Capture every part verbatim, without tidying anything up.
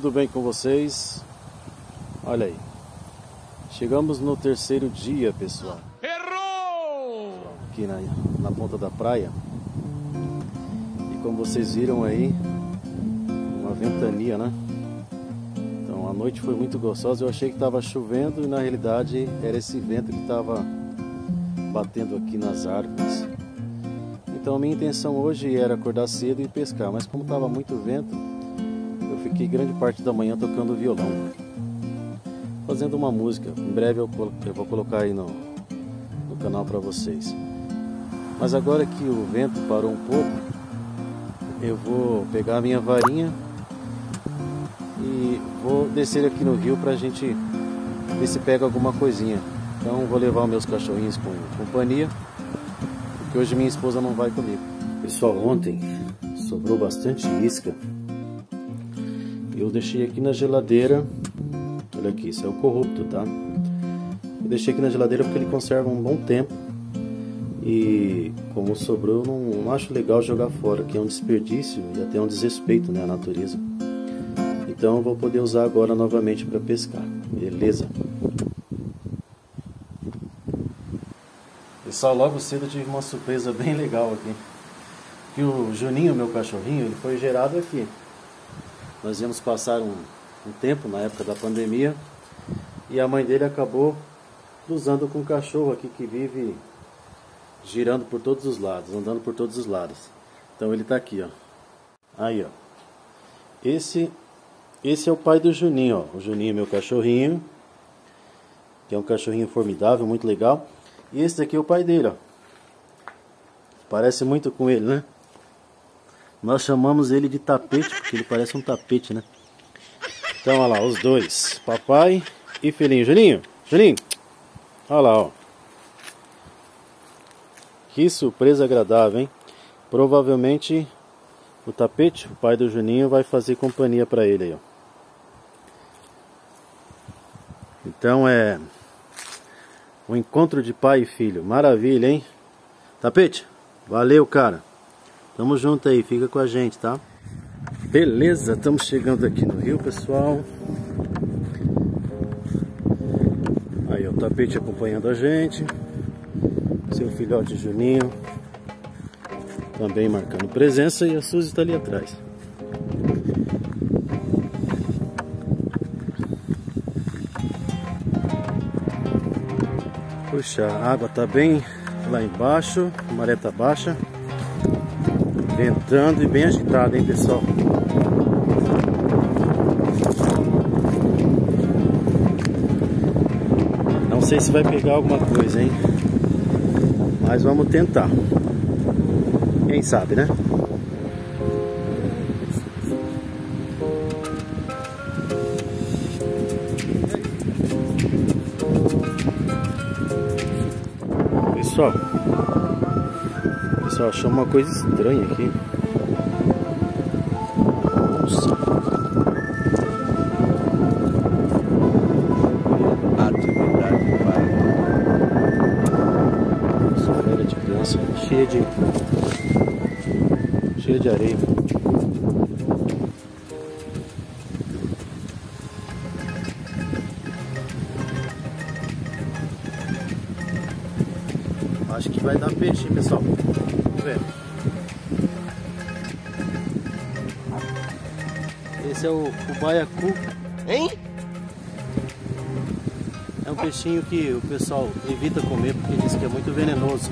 tudo bem com vocês? Olha aí, chegamos no terceiro dia, pessoal. Errou! Aqui na, na Ponta da Praia. E como vocês viram aí, uma ventania, né? Então a noite foi muito gostosa. Eu achei que estava chovendo e na realidade era esse vento que estava batendo aqui nas árvores. Então a minha intenção hoje era acordar cedo e pescar, mas como estava muito vento, eu fiquei grande parte da manhã tocando violão, fazendo uma música. Em breve eu, eu vou colocar aí no, no canal para vocês. Mas agora que o vento parou um pouco, eu vou pegar a minha varinha e vou descer aqui no rio para a gente ver se pega alguma coisinha. Então vou levar meus cachorrinhos com companhia, porque hoje minha esposa não vai comigo. Pessoal, ontem sobrou bastante isca. Eu deixei aqui na geladeira. Olha aqui, isso é o corrupto, tá? Eu deixei aqui na geladeira porque ele conserva um bom tempo. E como sobrou, eu não, não acho legal jogar fora, que é um desperdício e até um desrespeito, né, à natureza. Então eu vou poder usar agora novamente para pescar. Beleza? Pessoal, logo cedo eu tive uma surpresa bem legal aqui. Que o Juninho, meu cachorrinho, ele foi gerado aqui. Nós íamos passar um, um tempo na época da pandemia e a mãe dele acabou cruzando com um cachorro aqui que vive girando por todos os lados, andando por todos os lados. Então ele tá aqui, ó. Aí, ó. Esse, esse é o pai do Juninho, ó. O Juninho, meu cachorrinho, que é um cachorrinho formidável, muito legal. E esse daqui é o pai dele, ó. Parece muito com ele, né? Nós chamamos ele de tapete, porque ele parece um tapete, né? Então, olha lá, os dois. Papai e filhinho. Juninho, Juninho. Olha lá, ó. Que surpresa agradável, hein? Provavelmente o tapete, o pai do Juninho, vai fazer companhia pra ele aí, ó. Então, é... um encontro de pai e filho. Maravilha, hein? Tapete, valeu, cara. Tamo junto aí, fica com a gente, tá? Beleza, estamos chegando aqui no rio, pessoal. Aí, ó, o tapete acompanhando a gente. Seu filhote Juninho também marcando presença. E a Suzy tá ali atrás. Puxa, a água tá bem lá embaixo, a maré tá baixa, ventando e bem agitada, hein, pessoal? Não sei se vai pegar alguma coisa, hein? Mas vamos tentar. Quem sabe, né? Pessoal, pessoal, achou uma coisa estranha aqui. Nossa. Essa feira de criança cheia de cheia de areia. Acho que vai dar peixe, hein, pessoal. Vamos ver. Esse é o, o baiacu. Hein? É um peixinho que o pessoal evita comer porque diz que é muito venenoso.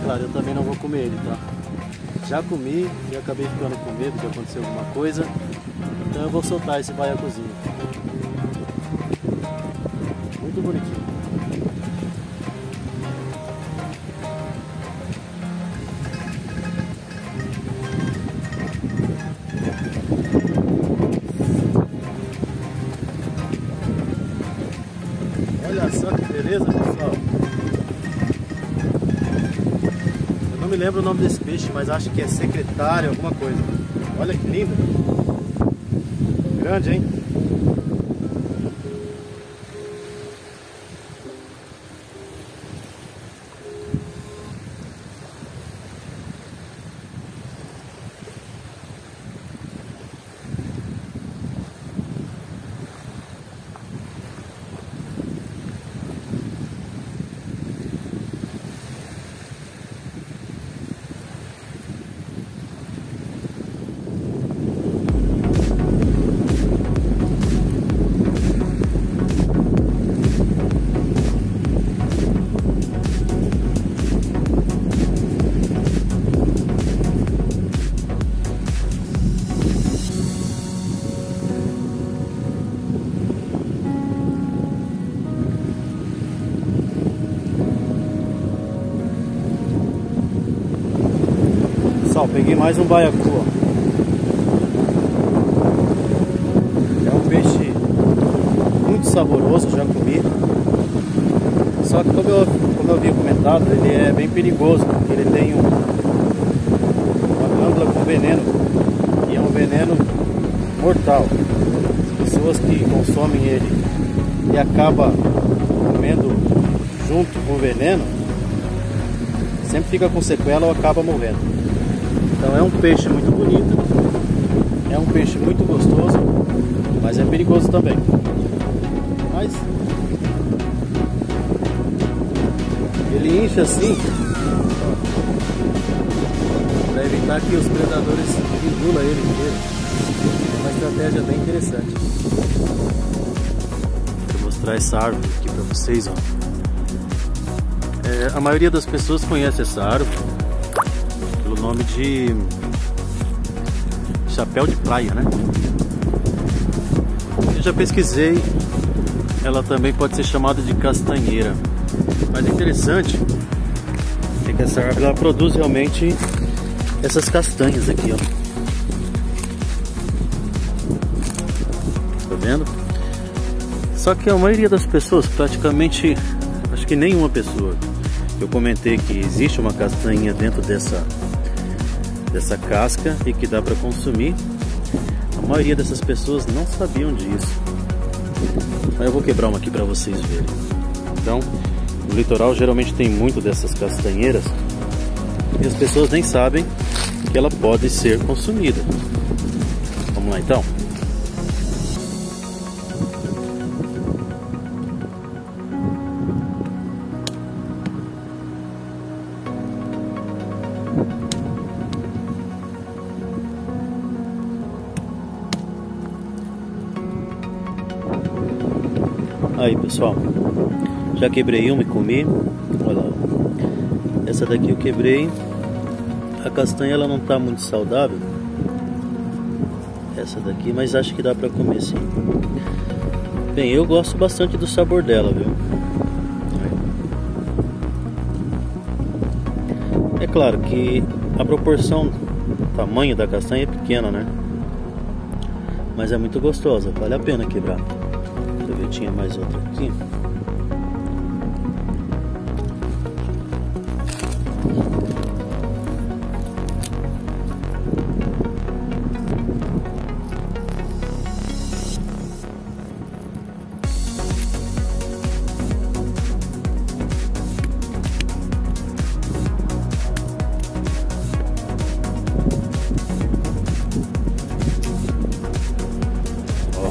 E claro, eu também não vou comer ele, tá? Já comi e acabei ficando com medo de acontecer alguma coisa. Então eu vou soltar esse baiacuzinho. Muito bonitinho. Beleza, pessoal? Eu não me lembro o nome desse peixe, mas acho que é secretário, alguma coisa. Olha que lindo! Grande, hein? Peguei mais um baiacu, ó. É um peixe muito saboroso, já comi. Só que como eu, como eu havia comentado, ele é bem perigoso, porque ele tem um, uma glândula com veneno, e é um veneno mortal. As pessoas que consomem ele e acabam comendo junto com o veneno, sempre fica com sequela ou acaba morrendo. Então é um peixe muito bonito, é um peixe muito gostoso, mas é perigoso também. Mas ele incha assim para evitar que os predadores engulam ele inteiro. É uma estratégia bem interessante. Vou mostrar essa árvore aqui para vocês, ó. É, a maioria das pessoas conhece essa árvore pelo nome de Chapéu de Praia, né? Eu já pesquisei, ela também pode ser chamada de castanheira. Mas o interessante é que essa árvore ela produz realmente essas castanhas aqui, ó. Tá vendo? Só que a maioria das pessoas, praticamente, acho que nenhuma pessoa, eu comentei que existe uma castanha dentro dessa, dessa casca e que dá para consumir. A maioria dessas pessoas não sabiam disso. Aí eu vou quebrar uma aqui para vocês verem. Então, no litoral geralmente tem muito dessas castanheiras e as pessoas nem sabem que ela pode ser consumida. Vamos lá então. Aí pessoal, já quebrei uma e comi. Olha lá, essa daqui eu quebrei. A castanha ela não está muito saudável, essa daqui, mas acho que dá para comer sim. Bem, eu gosto bastante do sabor dela, viu? É claro que a proporção, o tamanho da castanha é pequena, né? Mas é muito gostosa, vale a pena quebrar. Eu tinha mais outra aqui.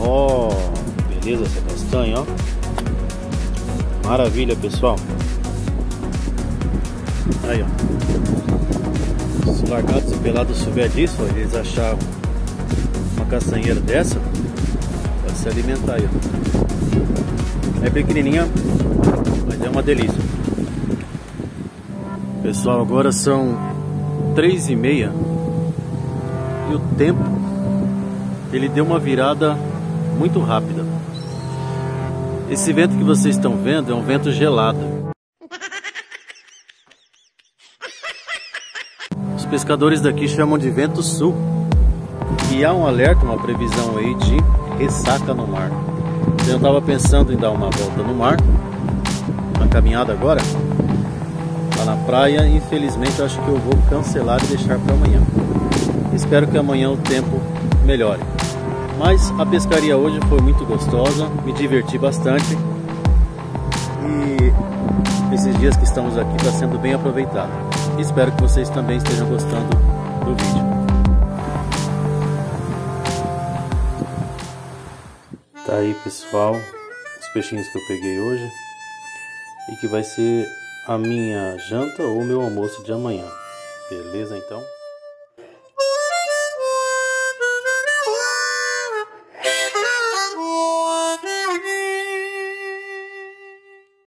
Oh, beleza essa castanha, ó. Maravilha, pessoal. Aí, ó. Se Largados e Pelados souber disso, ó, eles acharam uma castanheira dessa, pode se alimentar aí, ó. É pequenininha, mas é uma delícia. Pessoal, agora são três e meia e o tempo ele deu uma virada muito rápida. Esse vento que vocês estão vendo é um vento gelado. Os pescadores daqui chamam de vento sul. E há um alerta, uma previsão aí de ressaca no mar. Eu estava pensando em dar uma volta no mar, uma caminhada agora, lá na praia. Infelizmente eu acho que eu vou cancelar e deixar para amanhã. Espero que amanhã o tempo melhore. Mas a pescaria hoje foi muito gostosa, me diverti bastante e esses dias que estamos aqui está sendo bem aproveitado. Espero que vocês também estejam gostando do vídeo. Tá aí pessoal, os peixinhos que eu peguei hoje e que vai ser a minha janta ou o meu almoço de amanhã. Beleza então?